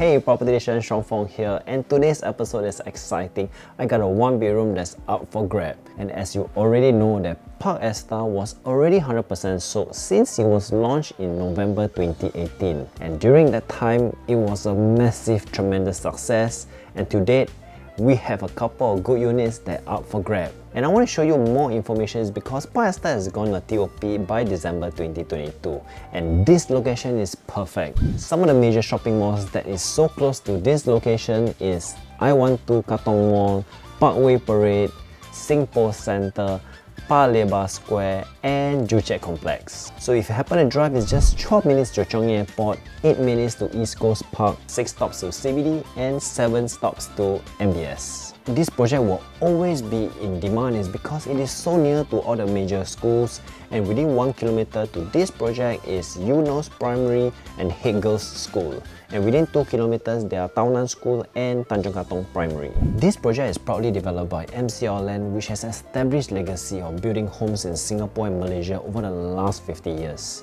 Hey, Property Edition, Shuang Fong here, and today's episode is exciting. I got a one-bedroom that's up for grab, and as you already know that Parc Esta was already 100% sold since it was launched in November 2018. And during that time, it was a massive, tremendous success, and to date, we have a couple of good units that are up for grab. And I want to show you more information is because Parc Esta has gone to TOP by December 2022, and this location is perfect. Some of the major shopping malls that is so close to this location is i12 Katong Mall, Parkway Parade, Singapore Centre, Paya Lebar Square, and Joo Chiat Complex. So if you happen to drive, it's just 12 minutes to Changi Airport, 8 minutes to East Coast Park, 6 stops to CBD, and 7 stops to MBS. This project will always be in demand is because it is so near to all the major schools, and within 1 kilometer to this project is Eunos Primary and Haig Girls' School. And within 2 kilometers, there are Taunan School and Tanjung Katong Primary. This project is proudly developed by MCL Land, which has established legacy of building homes in Singapore and Malaysia over the last 50 years.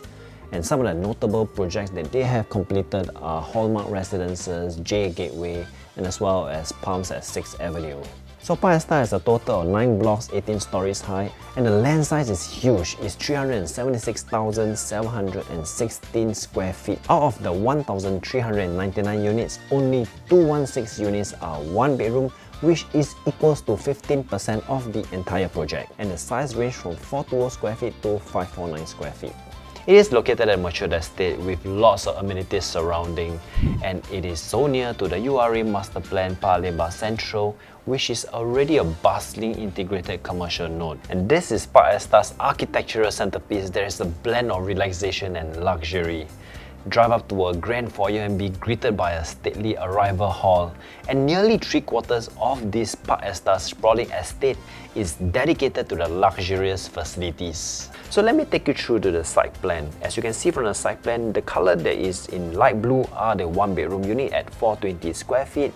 And some of the notable projects that they have completed are Hallmark Residences, J Gateway, and as well as Palms at 6th Avenue. So Parc Esta has a total of 9 blocks, 18 stories high, and the land size is huge. It's 376,716 square feet. Out of the 1,399 units, only 216 units are 1 bedroom, which is equals to 15% of the entire project. And the size range from 420 square feet to 549 square feet. It is located at a matured estate with lots of amenities surrounding, and it is so near to the URA master plan Paya Lebar Central, which is already a bustling integrated commercial node. And this is Parc Esta's architectural centerpiece. There is a blend of relaxation and luxury. Drive up to a grand foyer and be greeted by a stately arrival hall. And nearly 3/4 of this Parc Esta sprawling estate is dedicated to the luxurious facilities. So let me take you through to the site plan. As you can see from the site plan, the colour that is in light blue are the 1 bedroom unit at 420 square feet.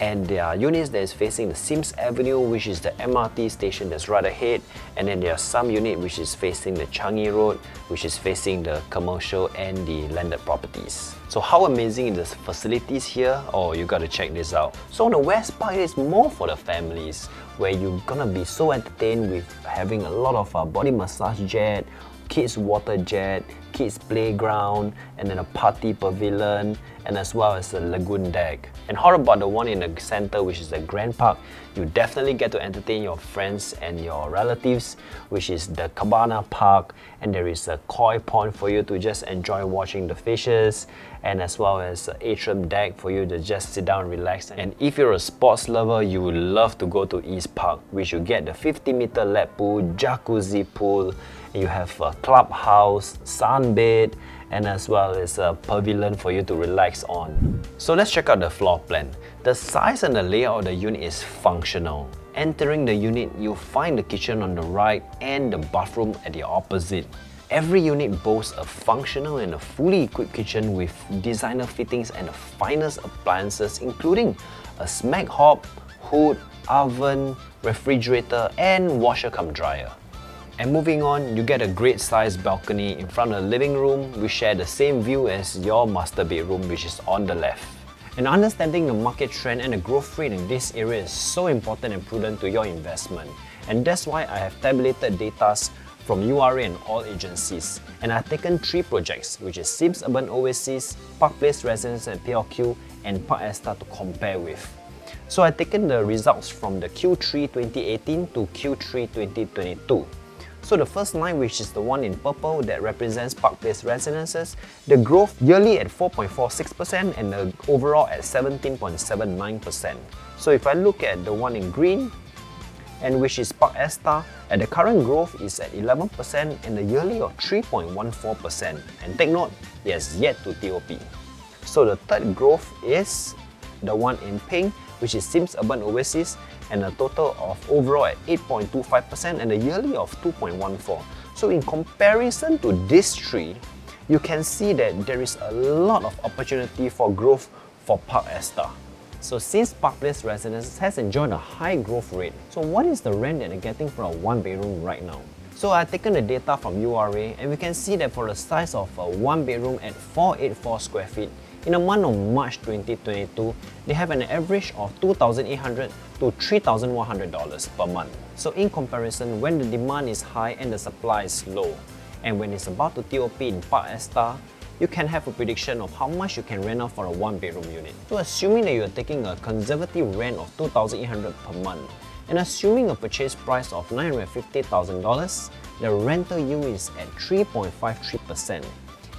And there are units that is facing the Sims Avenue, which is the MRT station that's right ahead, and then there are some unit which is facing the Changi Road, which is facing the commercial and the landed properties. So how amazing is the facilities here? Oh, you gotta check this out. So on the west part, it's more for the families, where you're gonna be so entertained with having a lot of body massage jet, kids water jet, kids playground, and then a party pavilion, and as well as a lagoon deck. And how about the one in the center, which is the Grand Park? You definitely get to entertain your friends and your relatives, which is the Cabana Park, and there is a koi pond for you to just enjoy watching the fishes, and as well as an atrium deck for you to just sit down and relax. And if you're a sports lover, you would love to go to East Park, which you get the 50-meter lap pool, jacuzzi pool, you have a clubhouse, sunbed, and as well as a pavilion for you to relax on. So let's check out the floor plan. The size and the layout of the unit is functional. Entering the unit, you'll find the kitchen on the right and the bathroom at the opposite. Every unit boasts a functional and a fully equipped kitchen with designer fittings and the finest appliances, including a smack hob, hood, oven, refrigerator, and washer cum dryer. And moving on, you get a great sized balcony in front of the living room, which share the same view as your master bedroom, which is on the left. And understanding the market trend and the growth rate in this area is so important and prudent to your investment. And that's why I have tabulated data from URA and all agencies. And I've taken 3 projects, which is Sims Urban Oasis, Park Place Residence and PLQ, and Parc Esta to compare with. So I've taken the results from the Q3 2018 to Q3 2022. So the first line, which is the one in purple that represents Park Place Residences, the growth yearly at 4.46% and the overall at 17.79%. So if I look at the one in green, and which is Parc Esta, and the current growth is at 11% and the yearly of 3.14%. And take note, yes, yet to TOP. So the third growth is the one in pink, which is Sims Urban Oasis, and a total of overall at 8.25% and a yearly of 2.14. So in comparison to these three, you can see that there is a lot of opportunity for growth for Parc Esta. So since Park Place Residences has enjoyed a high growth rate, so what is the rent that they're getting for a one-bedroom right now? So I've taken the data from URA and we can see that for the size of a one-bedroom at 484 square feet, in the month of March 2022, they have an average of $2,800 to $3,100 per month. So in comparison, when the demand is high and the supply is low, and when it's about to TOP in Parc Esta, you can have a prediction of how much you can rent out for a one-bedroom unit. So assuming that you're taking a conservative rent of $2,800 per month, and assuming a purchase price of $950,000, the rental yield is at 3.53%.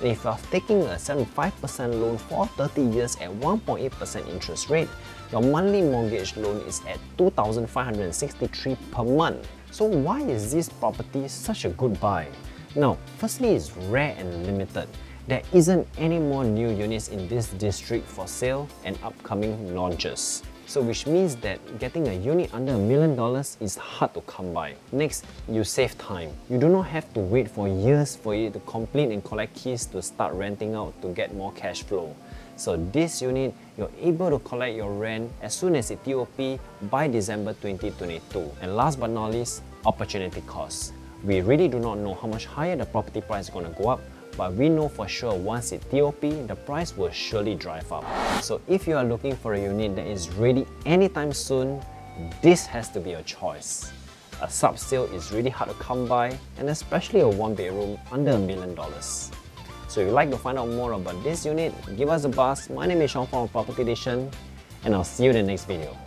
And if you are taking a 75% loan for 30 years at 1.8% interest rate, your monthly mortgage loan is at $2,563 per month. So why is this property such a good buy? Now, firstly, it's rare and limited. There isn't any more new units in this district for sale and upcoming launches. So which means that getting a unit under $1 million is hard to come by. Next, you save time. You do not have to wait for years for you to complete and collect keys to start renting out to get more cash flow. So this unit, you're able to collect your rent as soon as it TOP by December 2022. And last but not least, opportunity costs. We really do not know how much higher the property price is going to go up, but we know for sure once it TOP, the price will surely drive up. So if you are looking for a unit that is ready anytime soon, this has to be your choice. A sub sale is really hard to come by, and especially a one bedroom under $1 million. So if you'd like to find out more about this unit, give us a buzz. My name is Sean Fong of Property Edition, and I'll see you in the next video.